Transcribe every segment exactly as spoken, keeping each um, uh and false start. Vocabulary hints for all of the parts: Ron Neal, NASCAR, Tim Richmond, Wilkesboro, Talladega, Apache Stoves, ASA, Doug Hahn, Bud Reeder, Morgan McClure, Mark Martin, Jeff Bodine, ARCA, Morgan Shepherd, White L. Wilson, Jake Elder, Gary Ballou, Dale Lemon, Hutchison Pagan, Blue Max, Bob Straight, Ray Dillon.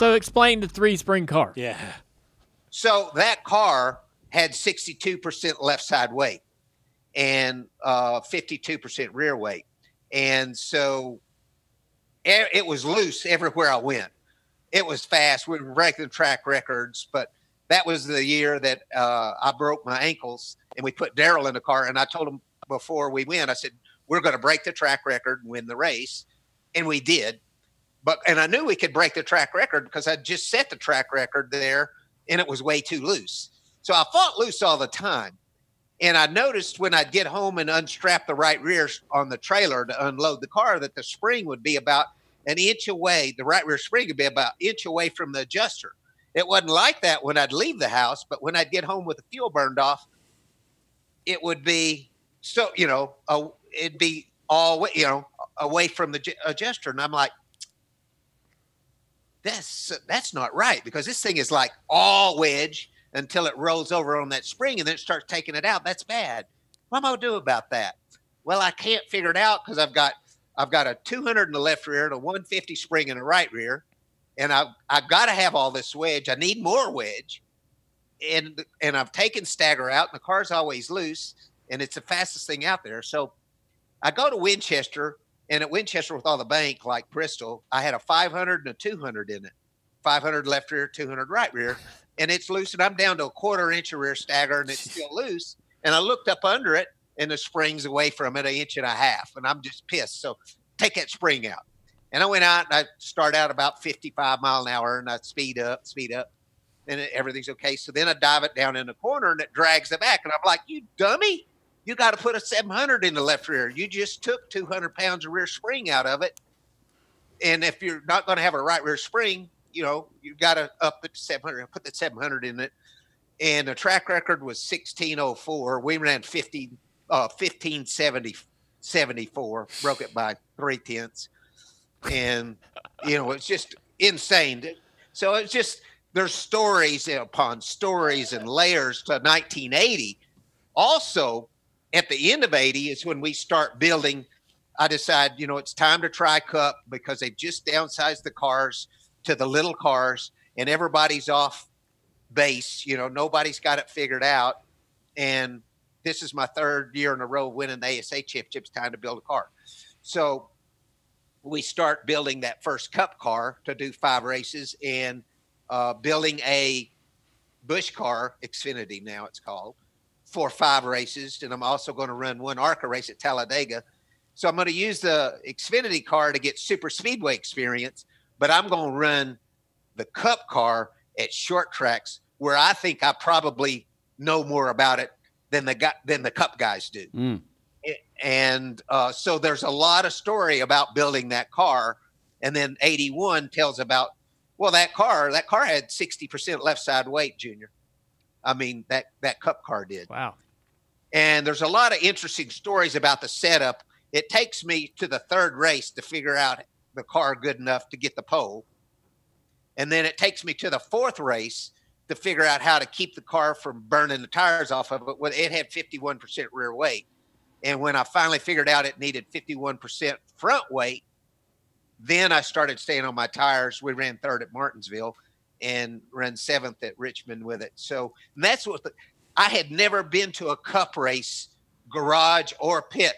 So explain the three spring car. Yeah. So that car had sixty-two percent left side weight and uh, fifty-two percent rear weight. And so it was loose everywhere I went. It was fast. We were breaking track records, but that was the year that uh, I broke my ankles and we put Darrell in the car. And I told him before we went, I said, we're going to break the track record and win the race. And we did. But, and I knew we could break the track record because I just set the track record there and it was way too loose. So I fought loose all the time. And I noticed when I'd get home and unstrap the right rear on the trailer to unload the car that the spring would be about an inch away. The right rear spring would be about an inch away from the adjuster. It wasn't like that when I'd leave the house, but when I'd get home with the fuel burned off, it would be so, you know, uh, it'd be all, you know, away from the adjuster. And I'm like, that's, that's not right, because this thing is like all wedge until it rolls over on that spring and then it starts taking it out. That's bad. What am I going to do about that? Well, I can't figure it out because I've got, I've got a two hundred in the left rear and a one fifty spring in the right rear. And I've, I've got to have all this wedge. I need more wedge. And and I've taken stagger out, and the car's always loose, and it's the fastest thing out there. So I go to Winchester, and at Winchester with all the bank, like Bristol, I had a five hundred and a two hundred in it, five hundred left rear, two hundred right rear, and it's loose. And I'm down to a quarter inch of rear stagger, and it's still loose. And I looked up under it, and the spring's away from it an inch and a half, and I'm just pissed. So take that spring out. And I went out and I start out about fifty-five mile an hour and I speed up, speed up, and everything's okay. So then I dive it down in the corner and it drags it back. And I'm like, you dummy, you got to put a seven hundred in the left rear. You just took two hundred pounds of rear spring out of it. And if you're not going to have a right rear spring, you know, you got to up the seven hundred, put the seven hundred in it. And the track record was sixteen oh four. We ran fifteen seventy-four, broke it by three tenths. And, you know, it's just insane. So it's just, there's stories upon stories and layers to nineteen eighty. Also, at the end of eighty is when we start building. I decide, you know, it's time to try Cup because they've just downsized the cars to the little cars and everybody's off base. You know, nobody's got it figured out. And this is my third year in a row winning the A S A championship. It's time to build a car. So we start building that first Cup car to do five races and uh, building a Busch car, Xfinity now it's called, for five races. And I'm also going to run one ARCA race at Talladega. So I'm going to use the Xfinity car to get super speedway experience, but I'm going to run the Cup car at short tracks where I think I probably know more about it than the, than the Cup guys do. Mm. And uh, so there's a lot of story about building that car. And then eighty-one tells about, well, that car, that car had sixty percent left side weight, Junior. I mean, that, that Cup car did. Wow. And there's a lot of interesting stories about the setup. It takes me to the third race to figure out the car good enough to get the pole. And then it takes me to the fourth race to figure out how to keep the car from burning the tires off of it. Well, it had fifty-one percent rear weight. And when I finally figured out it needed fifty-one percent front weight, then I started staying on my tires. We ran third at Martinsville and ran seventh at Richmond with it. So that's what the, I had never been to a Cup race, garage or pit.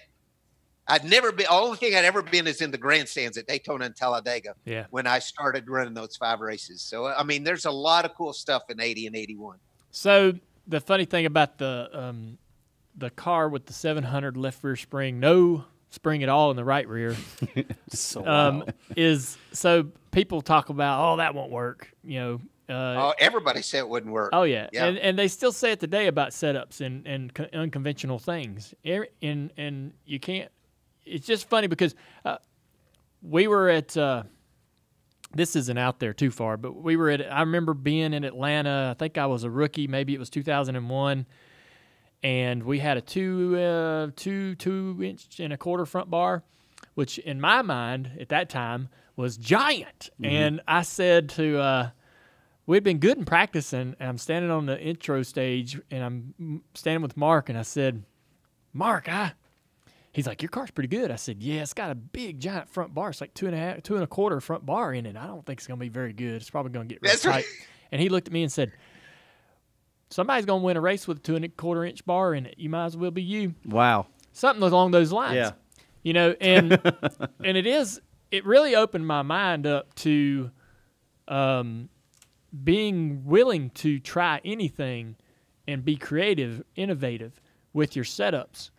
I'd never been. Only thing I'd ever been is in the grandstands at Daytona and Talladega. Yeah. When I started running those five races. So, I mean, there's a lot of cool stuff in eighty and eighty-one. So the funny thing about the, um, the car with the seven hundred left rear spring, no spring at all in the right rear, so um, is so people talk about, oh, that won't work. You know, uh, oh, everybody said it wouldn't work. Oh yeah, yeah. And, and they still say it today about setups and and co unconventional things. And and you can't. It's just funny because uh, we were at. Uh, This isn't out there too far, but we were at. I remember being in Atlanta. I think I was a rookie. Maybe it was two thousand one. And we had a two, uh, two, two inch and a quarter front bar, which in my mind at that time was giant. Mm-hmm. And I said to, uh, we'd been good in practice, and I'm standing on the intro stage, and I'm standing with Mark, and I said, Mark, I, he's like, your car's pretty good. I said, yeah, it's got a big, giant front bar. It's like two and a half, two and a quarter front bar in it. I don't think it's going to be very good. It's probably going to get really tight. Right. And he looked at me and said, somebody's going to win a race with a two and a quarter inch bar in it. You might as well be you. Wow. Something along those lines. Yeah. You know, and and it is, it really opened my mind up to um, being willing to try anything and be creative, innovative with your setups.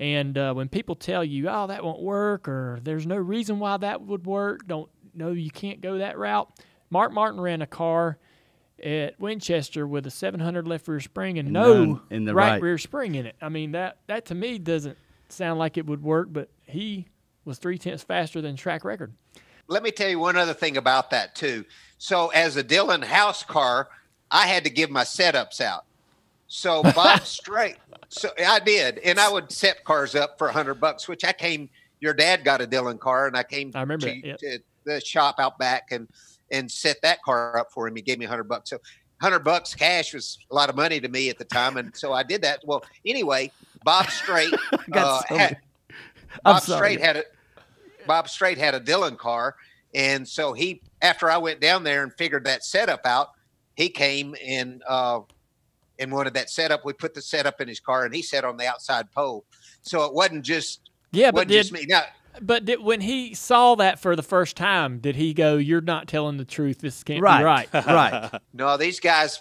And uh, when people tell you, oh, that won't work, or there's no reason why that would work, don't no, you can't go that route. Mark Martin ran a car at Winchester with a seven hundred left rear spring and, and no in the right, right rear spring in it. I mean, that, that to me doesn't sound like it would work, but he was three-tenths faster than track record. Let me tell you one other thing about that, too. So as a Dillon house car, I had to give my setups out. So Bob Straight, so I did, and I would set cars up for a hundred bucks, which I came, your dad got a Dillon car, and I came I remember to, that, yep. to the shop out back and and set that car up for him. He gave me a hundred bucks. So a hundred bucks cash was a lot of money to me at the time, and so I did that. Well, anyway, Bob Straight uh, so had, Bob Straight had a Bob Straight had a Dillon car, and so he, after I went down there and figured that setup out, he came and uh, and wanted that setup. We put the setup in his car, and he sat on the outside pole. So it wasn't just yeah, wasn't but did, just me. Now, but did, when he saw that for the first time, did he go, "You're not telling the truth. This can't right, be right." Right. No, these guys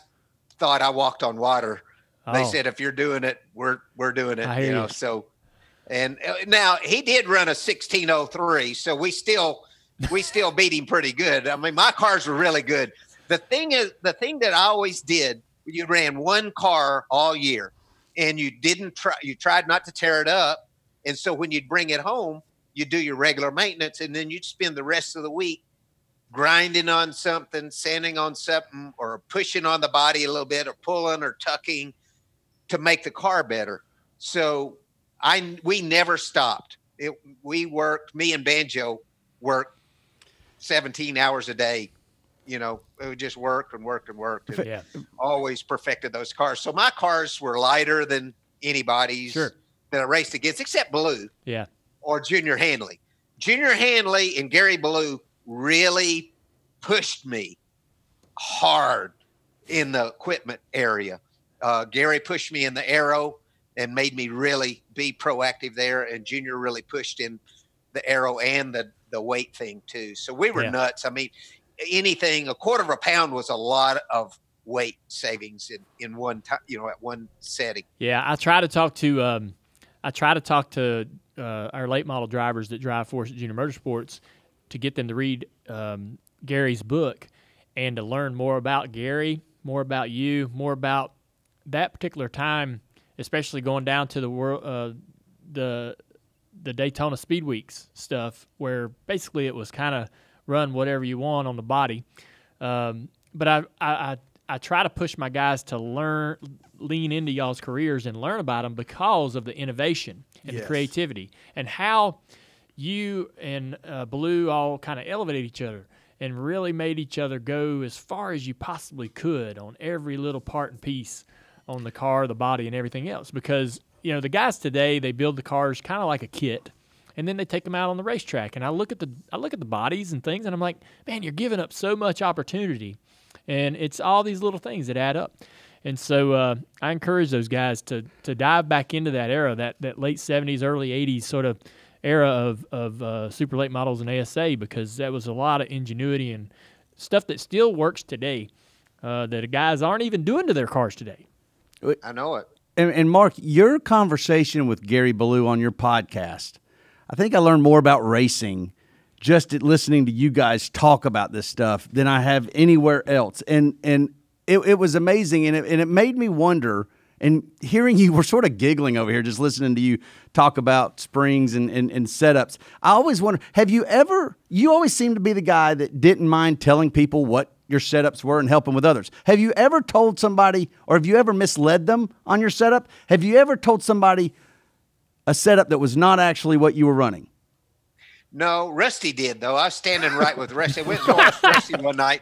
thought I walked on water. Oh. They said, if you're doing it, we're we're doing it, you know. You. So, and uh, now he did run a sixteen oh three, so we still we still beat him pretty good. I mean, my cars were really good. The thing is, the thing that I always did, you ran one car all year, and you didn't try. You tried not to tear it up, and so when you'd bring it home, you do your regular maintenance, and then you'd spend the rest of the week grinding on something, sanding on something, or pushing on the body a little bit, or pulling or tucking to make the car better. So I, we never stopped. It, we worked, me and Banjo worked seventeen hours a day. You know, we just worked and worked and worked and yeah. always perfected those cars. So my cars were lighter than anybody's sure. that I raced against, except Blue yeah. or Junior Handley. Junior Handley and Gary Blue really pushed me hard in the equipment area. Uh, Gary pushed me in the aero and made me really be proactive there. And Junior really pushed in the aero and the, the weight thing too. So we were yeah. nuts. I mean, anything, a quarter of a pound was a lot of weight savings in, in one time, you know, at one setting. Yeah. I try to talk to, um, I try to talk to, uh, our late model drivers that drive for us at Junior Motorsports to get them to read, um, Gary's book and to learn more about Gary, more about you, more about that particular time, especially going down to the world, uh, the the Daytona Speed Weeks stuff, where basically it was kind of run whatever you want on the body. Um, but I, I I I try to push my guys to learn, lean into y'all's careers and learn about them because of the innovation and yes. the creativity and how you and uh, Blue all kind of elevated each other and really made each other go as far as you possibly could on every little part and piece. On the car, the body, and everything else. Because, you know, the guys today, they build the cars kind of like a kit, and then they take them out on the racetrack. And I look at the I look at the bodies and things, and I'm like, man, you're giving up so much opportunity. And it's all these little things that add up. And so uh, I encourage those guys to to dive back into that era, that, that late seventies, early eighties sort of era of, of uh, super late models and A S A, because that was a lot of ingenuity and stuff that still works today uh, that guys aren't even doing to their cars today. I know it. And, and, Mark, your conversation with Gary Ballou on your podcast, I think I learned more about racing just at listening to you guys talk about this stuff than I have anywhere else. And and it, it was amazing, and it, and it made me wonder, and hearing you, we're sort of giggling over here just listening to you talk about springs and, and, and setups. I always wonder, have you ever – you always seem to be the guy that didn't mind telling people what your setups were and helping with others. Have you ever told somebody, or have you ever misled them on your setup? Have you ever told somebody a setup that was not actually what you were running? No, Rusty did, though. I was standing right with Rusty. I went and watched Rusty one night,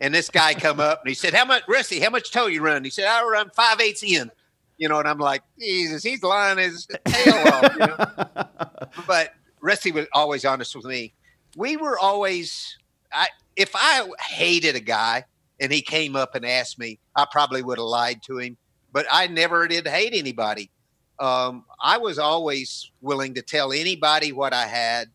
and this guy come up, and he said, how much, Rusty, how much toe you run? He said, I run five eighths in. you know, and I'm like, Jesus, he's lying his tail off. You know? But Rusty was always honest with me. We were always, I if I hated a guy and he came up and asked me, I probably would have lied to him. But I never did hate anybody. Um, I was always willing to tell anybody what I had,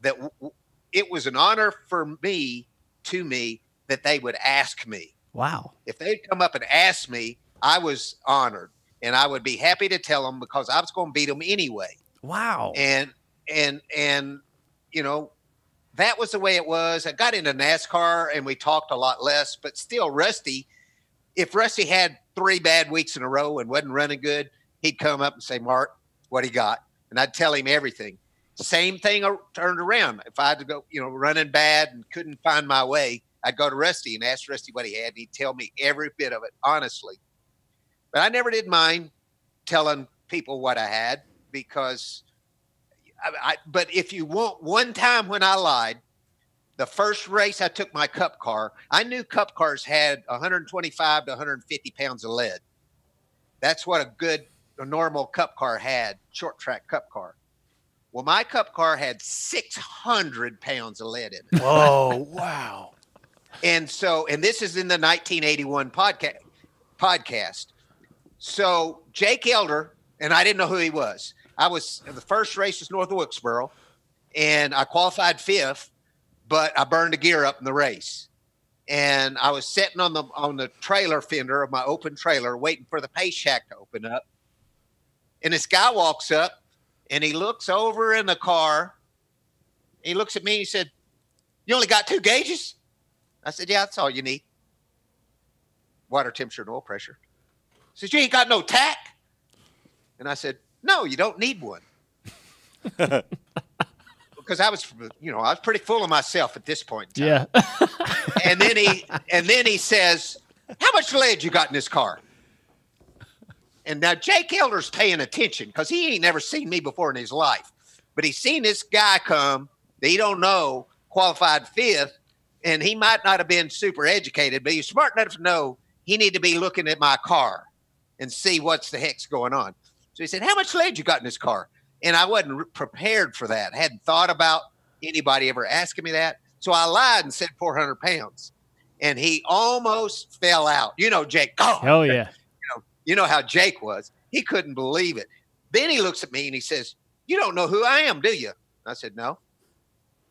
that w it was an honor for me, to me, that they would ask me. Wow. If they'd come up and ask me, I was honored, and I would be happy to tell them because I was going to beat them anyway. Wow. And, and, and, you know, that was the way it was. I got into NASCAR and we talked a lot less, but still Rusty, if Rusty had three bad weeks in a row and wasn't running good, he'd come up and say, Mark, what he got? And I'd tell him everything. Same thing turned around. If I had to go, you know, running bad and couldn't find my way, I'd go to Rusty and ask Rusty what he had. And he'd tell me every bit of it, honestly. But I never did mind telling people what I had because I, I but if you want, one time when I lied, the first race I took my cup car, I knew cup cars had one twenty-five to one fifty pounds of lead. That's what a good, a normal cup car had, short track cup car. Well, my cup car had six hundred pounds of lead in it. Oh, wow. And so, and this is in the nineteen eighty-one podcast, podcast. So Jake Elder, and I didn't know who he was. I was, the first race was north of Wilkesboro, and I qualified fifth, but I burned a gear up in the race. And I was sitting on the, on the trailer fender of my open trailer, waiting for the pace shack to open up. And this guy walks up and he looks over in the car. He looks at me and he said, you only got two gauges? I said, yeah, that's all you need. Water temperature and oil pressure. He says, you ain't got no tack? And I said, no, you don't need one. Because I was, you know, I was pretty full of myself at this point in time. Yeah. And then he, and then he says, how much lead you got in this car? And now Jake Elder's paying attention because he ain't never seen me before in his life. But he's seen this guy come that he don't know, qualified fifth, and he might not have been super educated, but he's smart enough to know he need to be looking at my car and see what's the heck's going on. So he said, how much lead you got in this car? And I wasn't prepared for that. I hadn't thought about anybody ever asking me that. So I lied and said four hundred pounds. And he almost fell out. You know, Jake. Oh, hell yeah. You know how Jake was. He couldn't believe it. Then he looks at me and he says, you don't know who I am, do you? I said, no.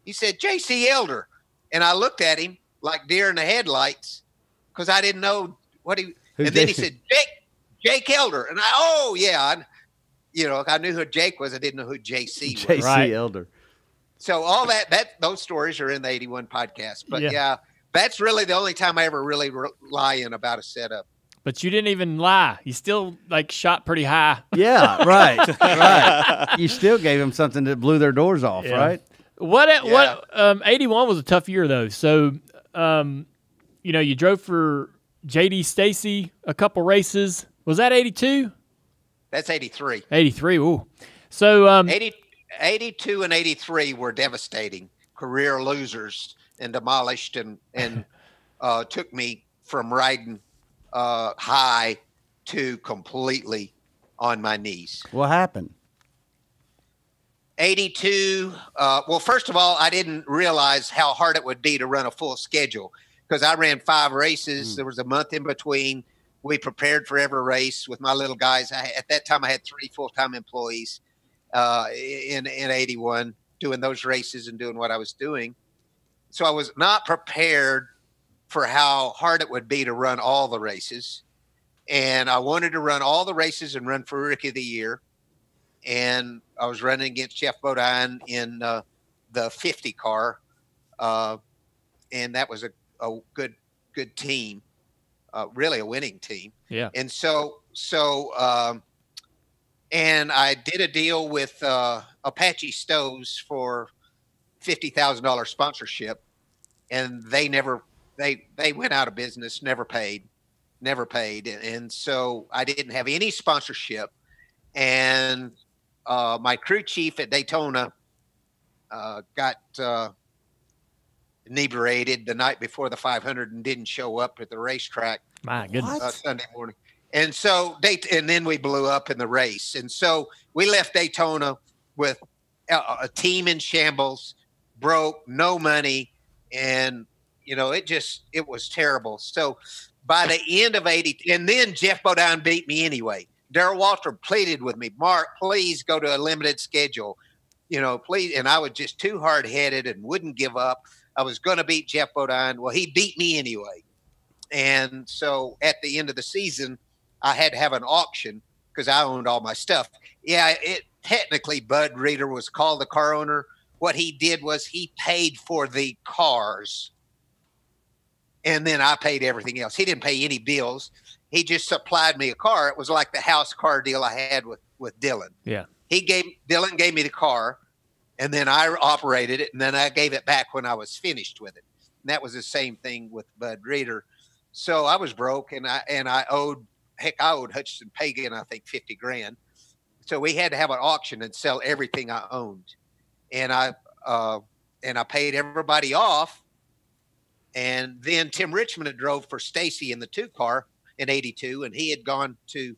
He said, J C. Elder. And I looked at him like deer in the headlights because I didn't know what he – and then he said, Jake, Jake Elder. And I, oh, yeah. I, you know, I knew who Jake was. I didn't know who J C was. J C. Elder. So all that, that – those stories are in the eighty-one podcast. But, yeah. yeah, that's really the only time I ever really re lie in about a setup. But you didn't even lie. You still, like, shot pretty high. Yeah, right, right. You still gave them something that blew their doors off, yeah. right? What? Yeah. What? Um, eighty-one was a tough year, though. So, um, you know, you drove for J D. Stacy a couple races. Was that eighty-two? That's eighty-three. eighty-three, ooh. So, um, eighty, eighty-two and eighty-three were devastating, career losers, and demolished, and, and uh, took me from riding – Uh, high to completely on my knees. What happened? eighty-two. Uh, well, first of all, I didn't realize how hard it would be to run a full schedule because I ran five races. Mm. There was a month in between. We prepared for every race with my little guys. I, at that time, I had three full-time employees uh, in, in eighty-one doing those races and doing what I was doing. So I was not prepared for how hard it would be to run all the races. And I wanted to run all the races and run for Rookie of the Year. And I was running against Jeff Bodine in uh, the fifty car. Uh, and that was a, a good, good team, uh, really a winning team. Yeah. And so, so, um, and I did a deal with uh, Apache Stoves for fifty thousand dollar sponsorship, and they never, They they went out of business, never paid, never paid. And so I didn't have any sponsorship. And uh, my crew chief at Daytona uh, got uh, inebriated the night before the five hundred and didn't show up at the racetrack. My goodness. Uh, Sunday morning. And so they, and then we blew up in the race. And so we left Daytona with a, a team in shambles, broke, no money. And, you know, it just, it was terrible. So by the end of eighty, and then Jeff Bodine beat me anyway. Darrell Walter pleaded with me, Mark, please go to a limited schedule, you know, please. And I was just too hard headed and wouldn't give up. I was going to beat Jeff Bodine. Well, he beat me anyway. And so at the end of the season, I had to have an auction because I owned all my stuff. Yeah, it technically Bud Reeder was called the car owner. What he did was he paid for the cars, and then I paid everything else. He didn't pay any bills. He just supplied me a car. It was like the house car deal I had with, with Dillon. Yeah. He gave Dillon gave me the car, and then I operated it, and then I gave it back when I was finished with it. And that was the same thing with Bud Reeder. So I was broke, and I and I owed heck, I owed Hutchison Pagan, I think, fifty grand. So we had to have an auction and sell everything I owned. And I uh, and I paid everybody off. And then Tim Richmond had drove for Stacy in the two car in eighty-two, and he had gone to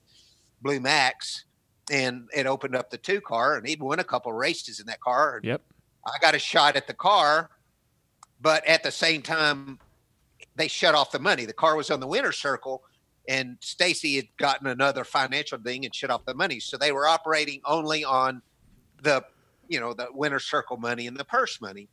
Blue Max and it opened up the two car, and he'd won a couple of races in that car. And yep, I got a shot at the car, but at the same time, they shut off the money. The car was on the winner's circle, and Stacy had gotten another financial thing and shut off the money. So they were operating only on the, you know, the winner's circle money and the purse money.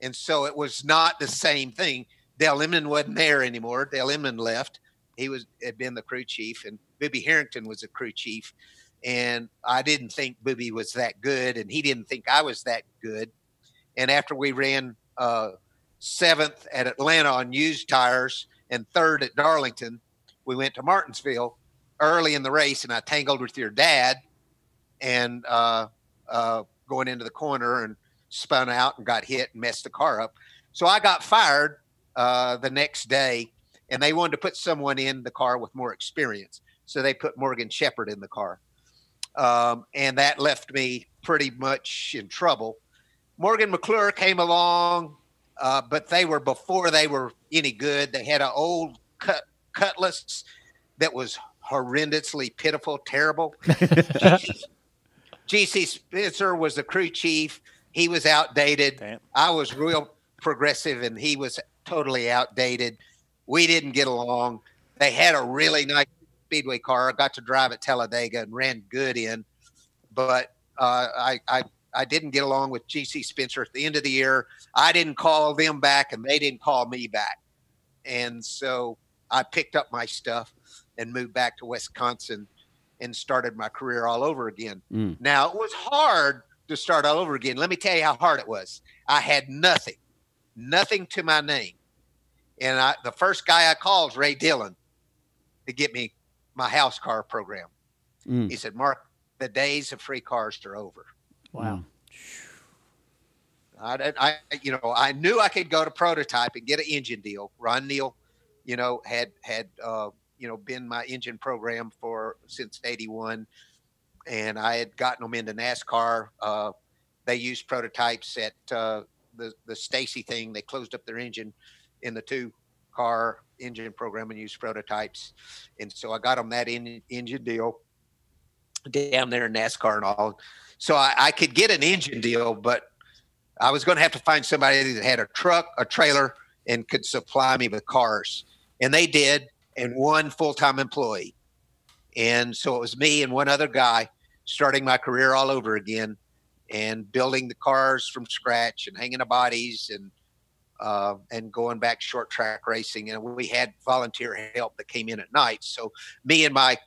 And so it was not the same thing. Dale Lemon wasn't there anymore. Dale Lemon left. He was had been the crew chief, and Bibby Harrington was the crew chief. And I didn't think Bibby was that good, and he didn't think I was that good. And after we ran uh, seventh at Atlanta on used tires and third at Darlington, we went to Martinsville early in the race, and I tangled with your dad and uh, uh, going into the corner and spun out and got hit and messed the car up. So I got fired uh, the next day, and they wanted to put someone in the car with more experience. So they put Morgan Shepherd in the car. Um, and that left me pretty much in trouble. Morgan McClure came along, uh, but they were before they were any good. They had an old cut, Cutlass that was horrendously pitiful, terrible. G C Spencer was the crew chief. He was outdated. Damn. I was real progressive, and he was totally outdated. We didn't get along. They had a really nice speedway car. I got to drive at Talladega and ran good in, but uh, I, I I didn't get along with G C Spencer. At the end of the year, I didn't call them back, and they didn't call me back, and so I picked up my stuff and moved back to Wisconsin and started my career all over again. Mm. Now, it was hard to start all over again. Let me tell you how hard it was. I had nothing, nothing to my name. And I, the first guy I called was Ray Dillon to get me my house car program. Mm. He said, Mark, the days of free cars are over. Wow. I, I, you know, I knew I could go to prototype and get an engine deal. Ron Neal, you know, had, had, uh, you know, been my engine program for since eighty-one, and I had gotten them into NASCAR. Uh, they used prototypes at, uh, the, the Stacy thing. They closed up their engine in the two car engine program and used prototypes. And so I got them that in, engine deal down there in NASCAR and all. So I, I could get an engine deal, but I was going to have to find somebody that had a truck, a trailer, and could supply me with cars. And they did, and one full-time employee. And so it was me and one other guy starting my career all over again and building the cars from scratch and hanging the bodies and uh, and going back short track racing. And we had volunteer help that came in at night. So me and my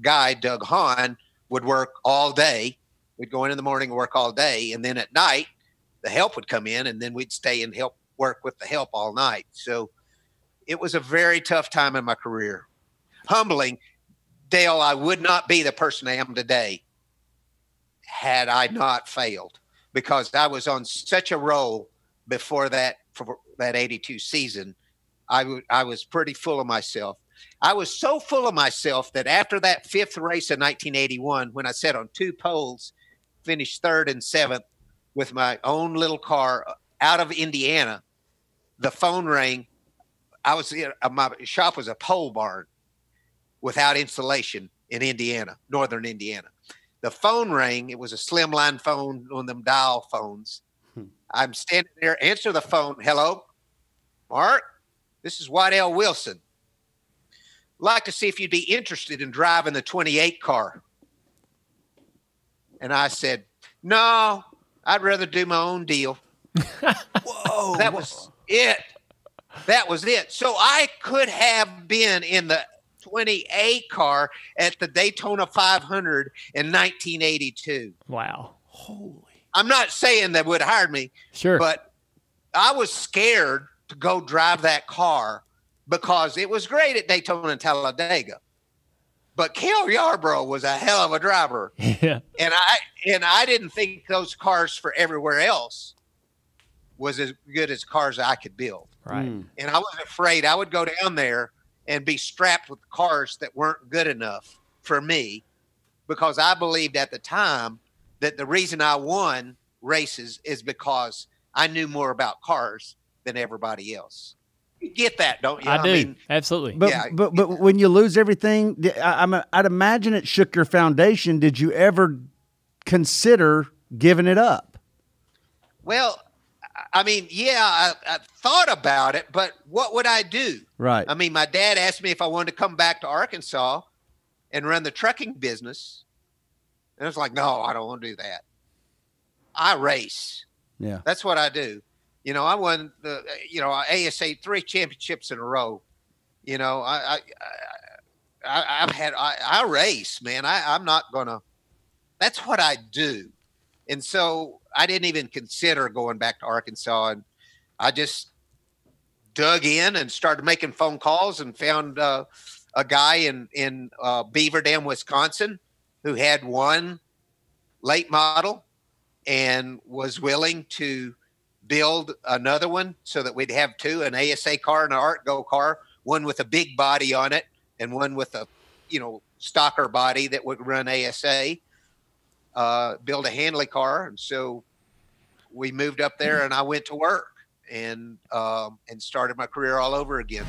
guy, Doug Hahn, would work all day. We'd go in in the morning and work all day. And then at night, the help would come in, and then we'd stay and help work with the help all night. So it was a very tough time in my career. Humbling, Dale, I would not be the person I am today had I not failed, because I was on such a roll before that, for that eighty-two season. I, w- I was pretty full of myself. I was so full of myself that after that fifth race in nineteen eighty-one, when I sat on two poles, finished third and seventh with my own little car out of Indiana, the phone rang. I was, my shop was a pole barn, without insulation in Indiana, northern Indiana. The phone rang. It was a slimline phone, on them dial phones. Hmm. I'm standing there, answer the phone. Hello, Mark, this is White L. Wilson. Like to see if you'd be interested in driving the twenty-eight car. And I said, no, I'd rather do my own deal. Whoa. That was it. That was it. So I could have been in the twenty-eight car at the Daytona five hundred in nineteen eighty-two. Wow. Holy. I'm not saying they would have hired me. Sure. But I was scared to go drive that car because it was great at Daytona and Talladega. But Cale Yarborough was a hell of a driver. Yeah. And I and I didn't think those cars for everywhere else was as good as cars I could build. Right. Mm. And I was afraid I would go down there and be strapped with cars that weren't good enough for me, because I believed at the time that the reason I won races is because I knew more about cars than everybody else. You get that, don't you? I, I do. Mean, absolutely. But, yeah, but, but when you lose everything, I, I'm, I'd imagine it shook your foundation. Did you ever consider giving it up? Well, I mean, yeah, I, I thought about it, but what would I do? Right. I mean, my dad asked me if I wanted to come back to Arkansas and run the trucking business. And I was like, no, I don't want to do that. I race. Yeah. That's what I do. You know, I won the, you know, A S A three championships in a row. You know, I, I, I I've had, I, I race, man. I, I'm not going to, that's what I do. And so I didn't even consider going back to Arkansas. And I just dug in and started making phone calls and found uh, a guy in, in uh, Beaver Dam, Wisconsin, who had one late model and was willing to build another one so that we'd have two, an A S A car and an ArcGo car, one with a big body on it and one with a, you know, stocker body that would run A S A, uh, build a Handley car. And so we moved up there and I went to work and, um, and started my career all over again.